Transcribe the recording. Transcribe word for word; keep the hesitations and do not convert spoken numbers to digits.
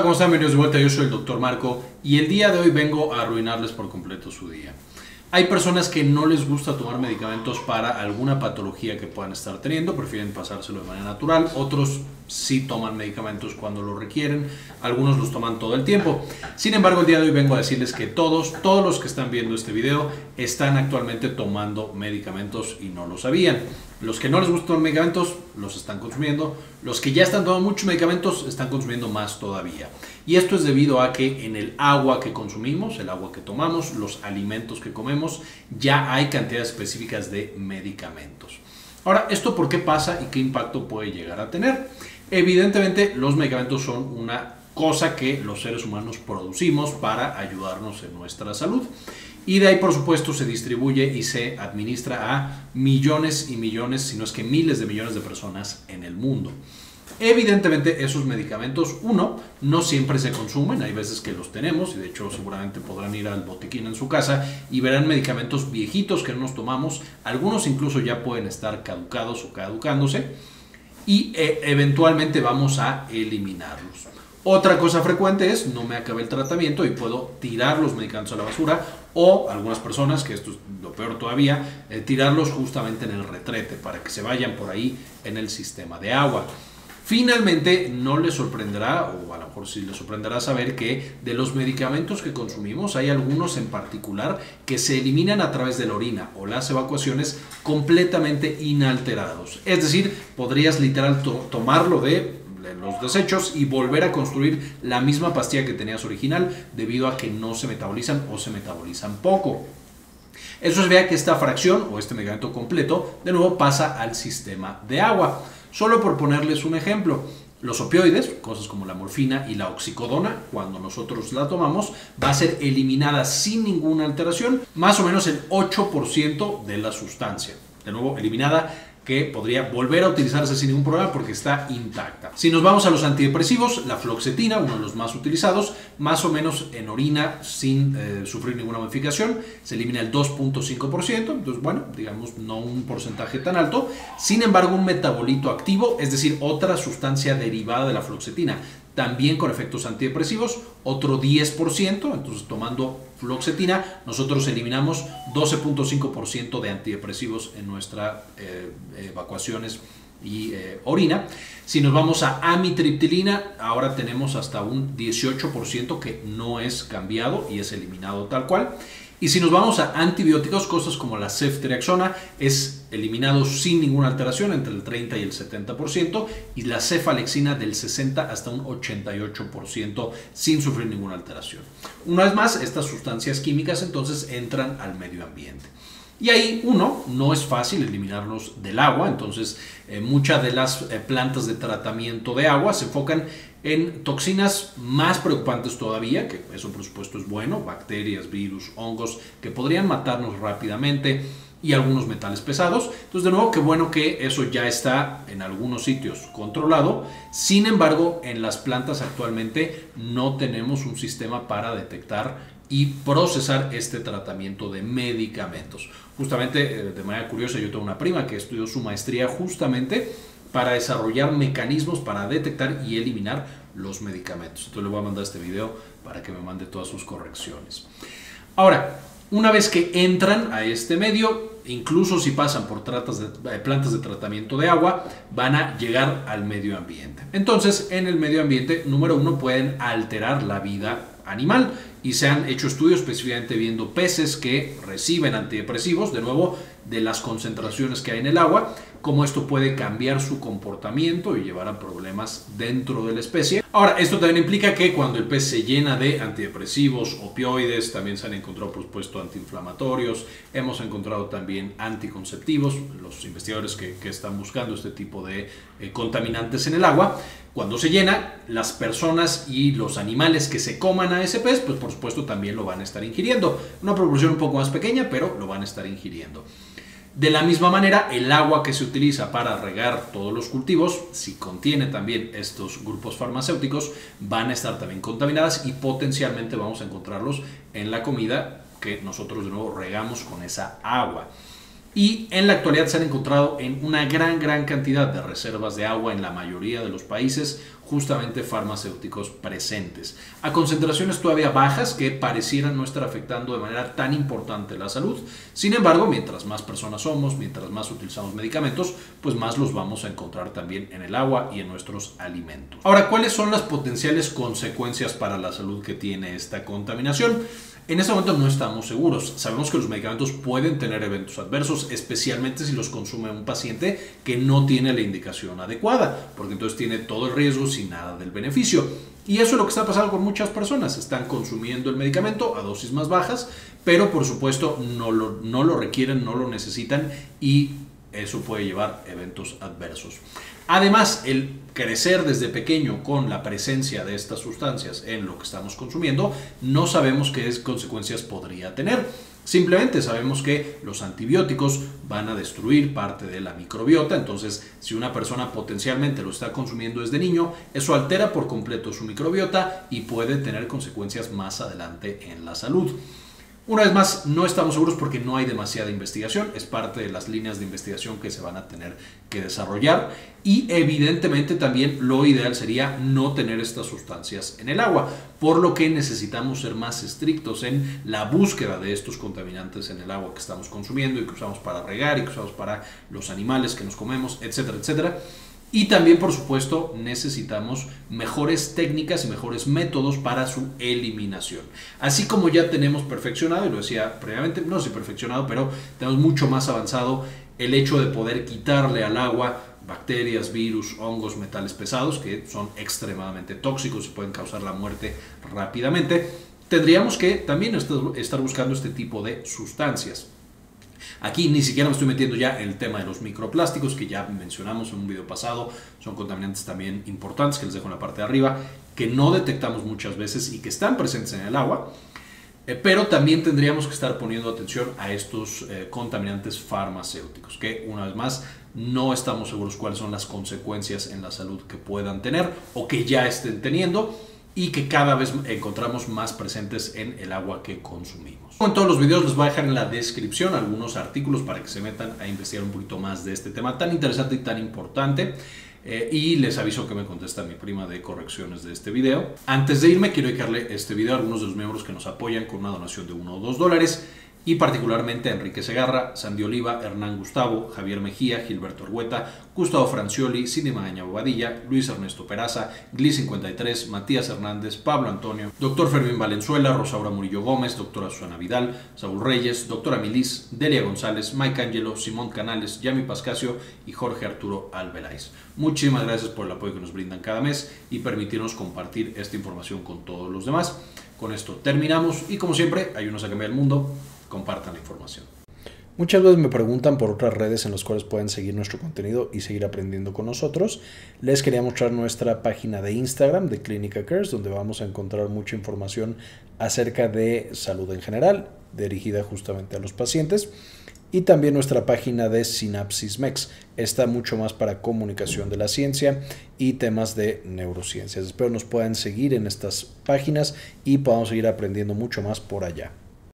Hola, ¿cómo están? Bienvenidos de vuelta. Yo soy el doctor Marco y el día de hoy vengo a arruinarles por completo su día. Hay personas que no les gusta tomar medicamentos para alguna patología que puedan estar teniendo, prefieren pasárselo de manera natural, otros sí toman medicamentos cuando lo requieren, algunos los toman todo el tiempo. Sin embargo, el día de hoy vengo a decirles que todos, todos los que están viendo este video están actualmente tomando medicamentos y no lo sabían. Los que no les gustan los medicamentos los están consumiendo, los que ya están tomando muchos medicamentos están consumiendo más todavía. Y esto es debido a que en el agua que consumimos, el agua que tomamos, los alimentos que comemos, ya hay cantidades específicas de medicamentos. Ahora, ¿esto por qué pasa y qué impacto puede llegar a tener? Evidentemente, los medicamentos son una cosa que los seres humanos producimos para ayudarnos en nuestra salud. Y de ahí, por supuesto, se distribuye y se administra a millones y millones, si no es que miles de millones de personas en el mundo. Evidentemente esos medicamentos, uno, no siempre se consumen, hay veces que los tenemos y de hecho seguramente podrán ir al botiquín en su casa y verán medicamentos viejitos que no nos tomamos, algunos incluso ya pueden estar caducados o caducándose y eh, eventualmente vamos a eliminarlos. Otra cosa frecuente es no me acabé el tratamiento y puedo tirar los medicamentos a la basura o algunas personas, que esto es lo peor todavía, eh, tirarlos justamente en el retrete para que se vayan por ahí en el sistema de agua. Finalmente, no les sorprenderá, o a lo mejor sí les sorprenderá saber que de los medicamentos que consumimos hay algunos en particular que se eliminan a través de la orina o las evacuaciones completamente inalterados. Es decir, podrías literal to- tomarlo de los desechos y volver a construir la misma pastilla que tenías original debido a que no se metabolizan o se metabolizan poco. Eso se vea que esta fracción o este medicamento completo de nuevo pasa al sistema de agua. Solo por ponerles un ejemplo, los opioides, cosas como la morfina y la oxicodona, cuando nosotros la tomamos, va a ser eliminada sin ninguna alteración, más o menos el ocho por ciento de la sustancia. De nuevo, eliminada que podría volver a utilizarse sin ningún problema porque está intacta. Si nos vamos a los antidepresivos, la fluoxetina, uno de los más utilizados, más o menos en orina sin eh, sufrir ninguna modificación, se elimina el dos punto cinco por ciento, entonces bueno, digamos no un porcentaje tan alto. Sin embargo, un metabolito activo, es decir, otra sustancia derivada de la fluoxetina, también con efectos antidepresivos, otro diez por ciento, entonces tomando fluoxetina nosotros eliminamos doce punto cinco por ciento de antidepresivos en nuestras eh, evacuaciones y eh, orina. Si nos vamos a amitriptilina, ahora tenemos hasta un dieciocho por ciento que no es cambiado y es eliminado tal cual. Y si nos vamos a antibióticos, cosas como la ceftriaxona, es eliminado sin ninguna alteración entre el treinta y el setenta por ciento, y la cefalexina del sesenta hasta un ochenta y ocho por ciento sin sufrir ninguna alteración. Una vez más, estas sustancias químicas entonces entran al medio ambiente. Y ahí, uno, no es fácil eliminarlos del agua, entonces eh, muchas de las eh, plantas de tratamiento de agua se enfocan en toxinas más preocupantes todavía, que eso por supuesto es bueno, bacterias, virus, hongos, que podrían matarnos rápidamente y algunos metales pesados. Entonces, de nuevo, qué bueno que eso ya está en algunos sitios controlado. Sin embargo, en las plantas actualmente no tenemos un sistema para detectar y procesar este tratamiento de medicamentos. Justamente, de manera curiosa, yo tengo una prima que estudió su maestría justamente para desarrollar mecanismos para detectar y eliminar los medicamentos. Entonces le voy a mandar este video para que me mande todas sus correcciones. Ahora, una vez que entran a este medio, incluso si pasan por tratas de, plantas de tratamiento de agua, van a llegar al medio ambiente. Entonces, en el medio ambiente, número uno, pueden alterar la vida animal y se han hecho estudios específicamente viendo peces que reciben antidepresivos, de nuevo, de las concentraciones que hay en el agua, cómo esto puede cambiar su comportamiento y llevar a problemas dentro de la especie. Ahora, esto también implica que cuando el pez se llena de antidepresivos, opioides, también se han encontrado, por supuesto, antiinflamatorios, hemos encontrado también anticonceptivos, los investigadores que, que están buscando este tipo de eh, contaminantes en el agua. Cuando se llena, las personas y los animales que se coman a ese pez, pues por supuesto también lo van a estar ingiriendo. Una proporción un poco más pequeña, pero lo van a estar ingiriendo. De la misma manera, el agua que se utiliza para regar todos los cultivos, si contiene también estos grupos farmacéuticos, van a estar también contaminadas y potencialmente vamos a encontrarlos en la comida que nosotros de nuevo regamos con esa agua. y en la actualidad se han encontrado en una gran, gran cantidad de reservas de agua en la mayoría de los países, justamente farmacéuticos presentes, a concentraciones todavía bajas que parecieran no estar afectando de manera tan importante la salud. Sin embargo, mientras más personas somos, mientras más utilizamos medicamentos, pues más los vamos a encontrar también en el agua y en nuestros alimentos. Ahora, ¿cuáles son las potenciales consecuencias para la salud que tiene esta contaminación? En este momento no estamos seguros. Sabemos que los medicamentos pueden tener eventos adversos, especialmente si los consume un paciente que no tiene la indicación adecuada, porque entonces tiene todo el riesgo sin nada del beneficio. Y eso es lo que está pasando con muchas personas. Están consumiendo el medicamento a dosis más bajas, pero por supuesto no lo, no lo requieren, no lo necesitan, y eso puede llevar a eventos adversos. Además, el crecer desde pequeño con la presencia de estas sustancias en lo que estamos consumiendo, no sabemos qué consecuencias podría tener. Simplemente sabemos que los antibióticos van a destruir parte de la microbiota, entonces si una persona potencialmente lo está consumiendo desde niño, eso altera por completo su microbiota y puede tener consecuencias más adelante en la salud. Una vez más, no estamos seguros porque no hay demasiada investigación, es parte de las líneas de investigación que se van a tener que desarrollar, y evidentemente también lo ideal sería no tener estas sustancias en el agua, por lo que necesitamos ser más estrictos en la búsqueda de estos contaminantes en el agua que estamos consumiendo y que usamos para regar y que usamos para los animales que nos comemos, etcétera, etcétera. Y también, por supuesto, necesitamos mejores técnicas y mejores métodos para su eliminación. Así como ya tenemos perfeccionado, y lo decía previamente, no sé perfeccionado, pero tenemos mucho más avanzado el hecho de poder quitarle al agua bacterias, virus, hongos, metales pesados, que son extremadamente tóxicos y pueden causar la muerte rápidamente, tendríamos que también estar buscando este tipo de sustancias. Aquí ni siquiera me estoy metiendo ya en el tema de los microplásticos, que ya mencionamos en un video pasado, son contaminantes también importantes que les dejo en la parte de arriba, que no detectamos muchas veces y que están presentes en el agua, eh, pero también tendríamos que estar poniendo atención a estos eh, contaminantes farmacéuticos, que una vez más no estamos seguros cuáles son las consecuencias en la salud que puedan tener o que ya estén teniendo, y que cada vez encontramos más presentes en el agua que consumimos. Como en todos los videos, les voy a dejar en la descripción algunos artículos para que se metan a investigar un poquito más de este tema tan interesante y tan importante. Eh, y les aviso que me contesta mi prima de correcciones de este video. Antes de irme, quiero dedicarle este video a algunos de los miembros que nos apoyan con una donación de uno o dos dólares. Y particularmente a Enrique Segarra, Sandy Oliva, Hernán Gustavo, Javier Mejía, Gilberto Orgueta, Gustavo Francioli, Cindy Magaña Bobadilla, Luis Ernesto Peraza, Gli cincuenta y tres, Matías Hernández, Pablo Antonio, doctor Fermín Valenzuela, Rosaura Murillo Gómez, doctora Susana Vidal, Saúl Reyes, doctora Milis, Delia González, Mike Angelo, Simón Canales, Yami Pascasio y Jorge Arturo Albeláiz. Muchísimas gracias por el apoyo que nos brindan cada mes y permitirnos compartir esta información con todos los demás. Con esto terminamos y, como siempre, ayúdenos a cambiar el mundo. Compartan la información. Muchas veces me preguntan por otras redes en las cuales pueden seguir nuestro contenido y seguir aprendiendo con nosotros. Les quería mostrar nuestra página de Instagram de Clinica Cares, donde vamos a encontrar mucha información acerca de salud en general, dirigida justamente a los pacientes. Y también nuestra página de Sinapsis Mex. Está mucho más para comunicación de la ciencia y temas de neurociencias. Espero nos puedan seguir en estas páginas y podamos seguir aprendiendo mucho más por allá.